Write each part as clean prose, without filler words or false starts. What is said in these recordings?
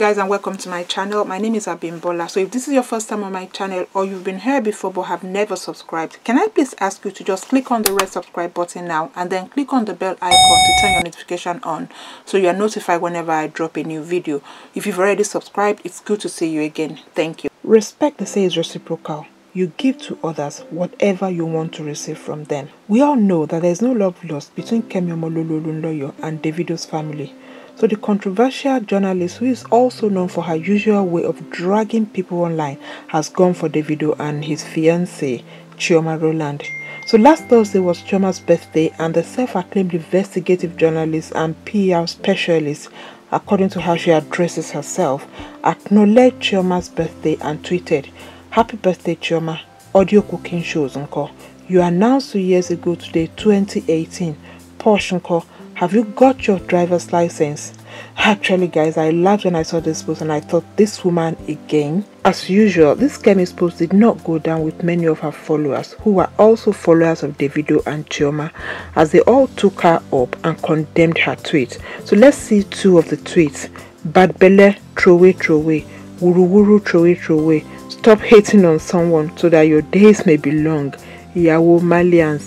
guys and welcome to my channel. My name is Abimbola. So if this is your first time on my channel or you've been here before but have never subscribed, can I please ask you to just click on the red subscribe button now and then click on the bell icon to turn your notification on so you are notified whenever I drop a new video. If you've already subscribed, it's good to see you again. Thank you. Respect, they say, is reciprocal. You give to others whatever you want to receive from them. We all know that there is no love lost between Kemi Olunloyo and Davido's family. So the controversial journalist, who is also known for her usual way of dragging people online, has gone for Davido and his fiancée, Chioma Roland. So last Thursday was Chioma's birthday, and the self-acclaimed investigative journalist and PR specialist, according to how she addresses herself, acknowledged Chioma's birthday and tweeted, "Happy birthday, Chioma. Audio cooking shows unko. You announced 2 years ago today, 2018. Porsche unko. Have you got your driver's license?" Actually, guys, I laughed when I saw this post and I thought, this woman again. As usual, this Kemi's post did not go down with many of her followers, who were also followers of Davido and Chioma, as they all took her up and condemned her tweet. So let's see two of the tweets. "Bad belle, throw away, throw away. Wuru wuru, throw away, throw away. Stop hating on someone so that your days may be long. Yawo malians."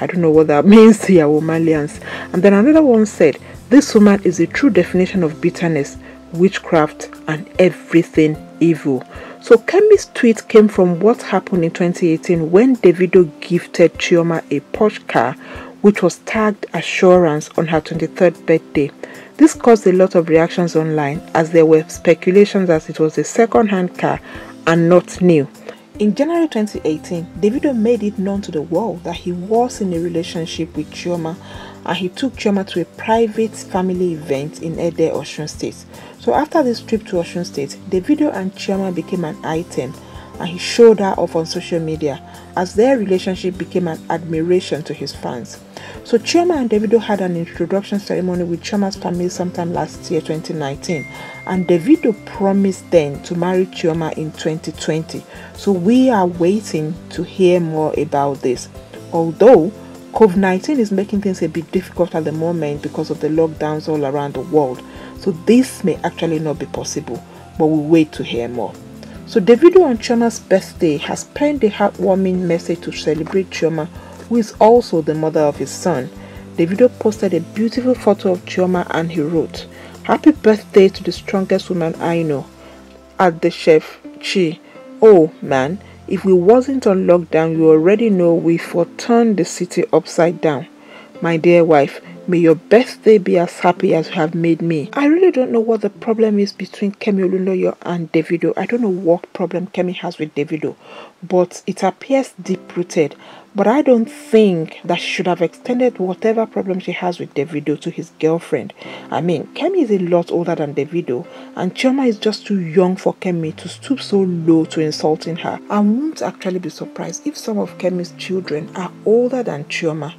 I don't know what that means, Yawo malians. And then another one said, "This woman is the true definition of bitterness, witchcraft, and everything evil." So Kemi's tweet came from what happened in 2018 when Davido gifted Chioma a Porsche car, which was tagged Assurance on her 23rd birthday. This caused a lot of reactions online, as there were speculations that it was a second-hand car and not new. In January 2018, Davido made it known to the world that he was in a relationship with Chioma, and he took Chioma to a private family event in Ede, Osun State. So after this trip to Osun State, Davido and Chioma became an item, and he showed her off on social media, as their relationship became an admiration to his fans. So Chioma and Davido had an introduction ceremony with Chioma's family sometime last year, 2019, and Davido promised then to marry Chioma in 2020. So we are waiting to hear more about this. Although COVID-19 is making things a bit difficult at the moment because of the lockdowns all around the world, so this may actually not be possible, but we'll wait to hear more. So Davido on Chioma's birthday has penned a heartwarming message to celebrate Chioma, who is also the mother of his son. Davido posted a beautiful photo of Chioma and he wrote, "Happy birthday to the strongest woman I know. At the chef, Chi. Oh man, if we wasn't on lockdown, you already know we turned the city upside down. My dear wife, may your birthday be as happy as you have made me." I really don't know what the problem is between Kemi Olunloyo and Davido. I don't know what problem Kemi has with Davido, but it appears deep-rooted. But I don't think that she should have extended whatever problem she has with Davido to his girlfriend. I mean, Kemi is a lot older than Davido, and Chioma is just too young for Kemi to stoop so low to insulting her. I won't actually be surprised if some of Kemi's children are older than Chioma.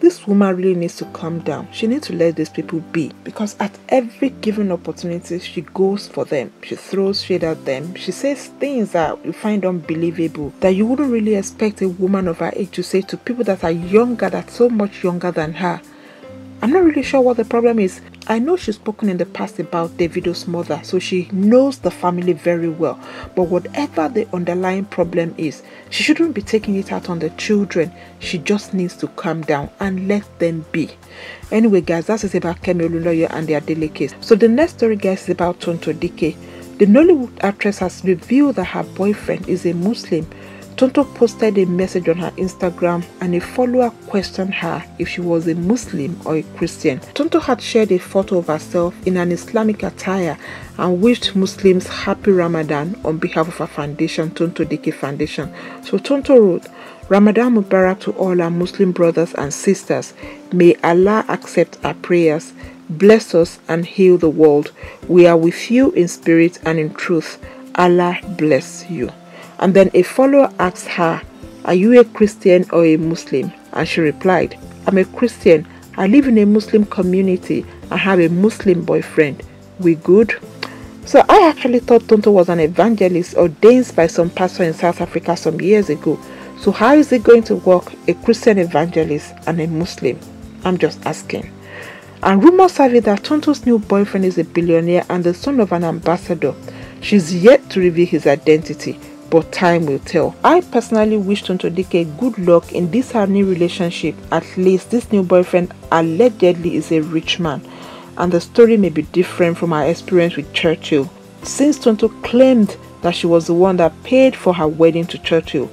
This woman really needs to calm down. She needs to let these people be, because at every given opportunity, she goes for them. She throws shade at them. She says things that you find unbelievable, that you wouldn't really expect a woman of her age to say to people that are younger, that are so much younger than her. I'm not really sure what the problem is. I know she's spoken in the past about Davido's mother, so she knows the family very well. But whatever the underlying problem is, she shouldn't be taking it out on the children. She just needs to calm down and let them be. Anyway, guys, that is about Kemi Olunloyo and their daily case. So the next story, guys, is about Tonto Dikeh. The Nollywood actress has revealed that her boyfriend is a Muslim. Tonto posted a message on her Instagram and a follower questioned her if she was a Muslim or a Christian. Tonto had shared a photo of herself in an Islamic attire and wished Muslims happy Ramadan on behalf of her foundation, Tonto Dikeh Foundation. So Tonto wrote, "Ramadan Mubarak to all our Muslim brothers and sisters. May Allah accept our prayers, bless us and heal the world. We are with you in spirit and in truth. Allah bless you." And then a follower asked her, "Are you a Christian or a Muslim?" And she replied, "I'm a Christian. I live in a Muslim community. I have a Muslim boyfriend. We good?" So I actually thought Tonto was an evangelist ordained by some pastor in South Africa some years ago. So how is it going to work, a Christian evangelist and a Muslim? I'm just asking. And rumors have it that Tonto's new boyfriend is a billionaire and the son of an ambassador. She's yet to reveal his identity, but time will tell. I personally wish Tonto Dikeh good luck in this her new relationship. At least this new boyfriend allegedly is a rich man, and the story may be different from her experience with Churchill, since Tonto claimed that she was the one that paid for her wedding to Churchill.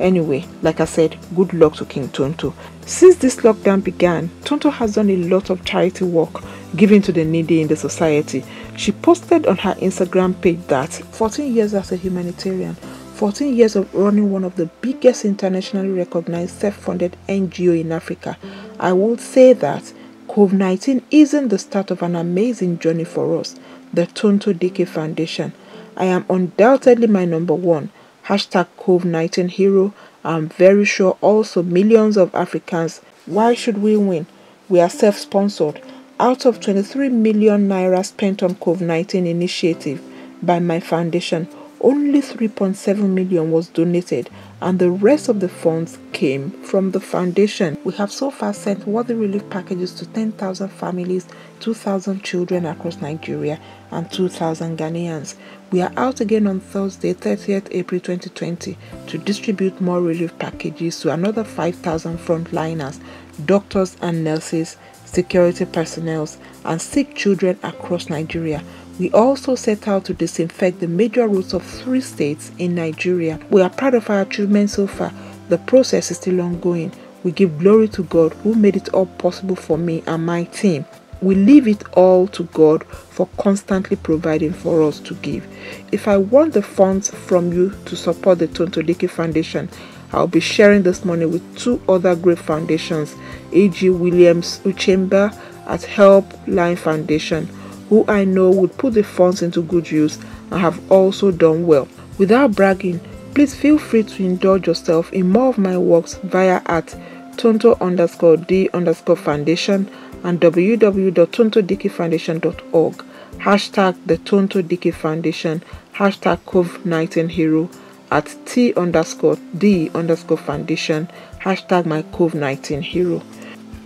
Anyway, like I said, good luck to King Tonto. Since this lockdown began, Tonto has done a lot of charity work, giving to the needy in the society. She posted on her Instagram page that 14 years as a humanitarian, 14 years of running one of the biggest internationally recognized self-funded NGO in Africa, I would say that COVID-19 isn't the start of an amazing journey for us, the Tonto Dikeh Foundation. I am undoubtedly my number one. Hashtag COVID-19 hero. I'm very sure also millions of Africans. Why should we win? We are self-sponsored. Out of 23 million naira spent on COVID-19 initiative by my foundation, only 3.7 million was donated, and the rest of the funds came from the foundation. We have so far sent worthy relief packages to 10,000 families, 2,000 children across Nigeria, and 2,000 Ghanaians. We are out again on Thursday, 30th April 2020, to distribute more relief packages to another 5,000 frontliners, doctors and nurses, security personnel, and sick children across Nigeria. We also set out to disinfect the major routes of 3 states in Nigeria. We are proud of our achievements so far. The process is still ongoing. We give glory to God who made it all possible for me and my team. We leave it all to God for constantly providing for us to give. If I want the funds from you to support the Tonto Dikeh Foundation, I'll be sharing this money with 2 other great foundations, A.G. Williams Uchimba at Help Line Foundation, who I know would put the funds into good use and have also done well. Without bragging, please feel free to indulge yourself in more of my works via at Tonto_D_Foundation and www.tontodikehfoundation.org. Hashtag the Tonto Dikeh Foundation, hashtag COVID-19 hero, at T_D_Foundation, hashtag my COVID-19 hero.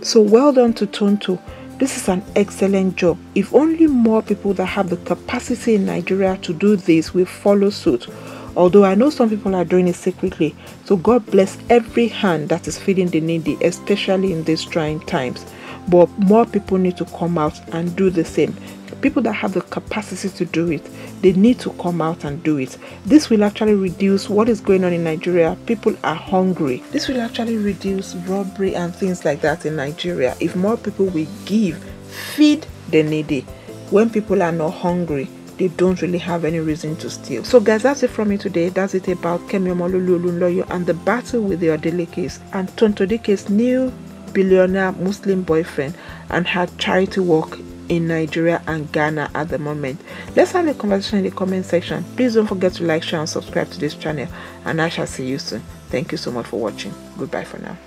So well done to Tonto. This is an excellent job. If only more people that have the capacity in Nigeria to do this will follow suit. Although I know some people are doing it secretly. So God bless every hand that is feeding the needy, especially in these trying times. But more people need to come out and do the same. People that have the capacity to do it, they need to come out and do it. This will actually reduce what is going on in Nigeria. People are hungry. This will actually reduce robbery and things like that in Nigeria. If more people will give, feed the needy. When people are not hungry, they don't really have any reason to steal. So guys, that's it from me today. That's it about Kemi Olunloyo and the battle with the Odelekes and Tonto Dikeh's new billionaire Muslim boyfriend and her charity work in Nigeria and Ghana at the moment. Let's have a conversation in the comment section. Please don't forget to like, share and subscribe to this channel, and I shall see you soon. Thank you so much for watching. Goodbye for now.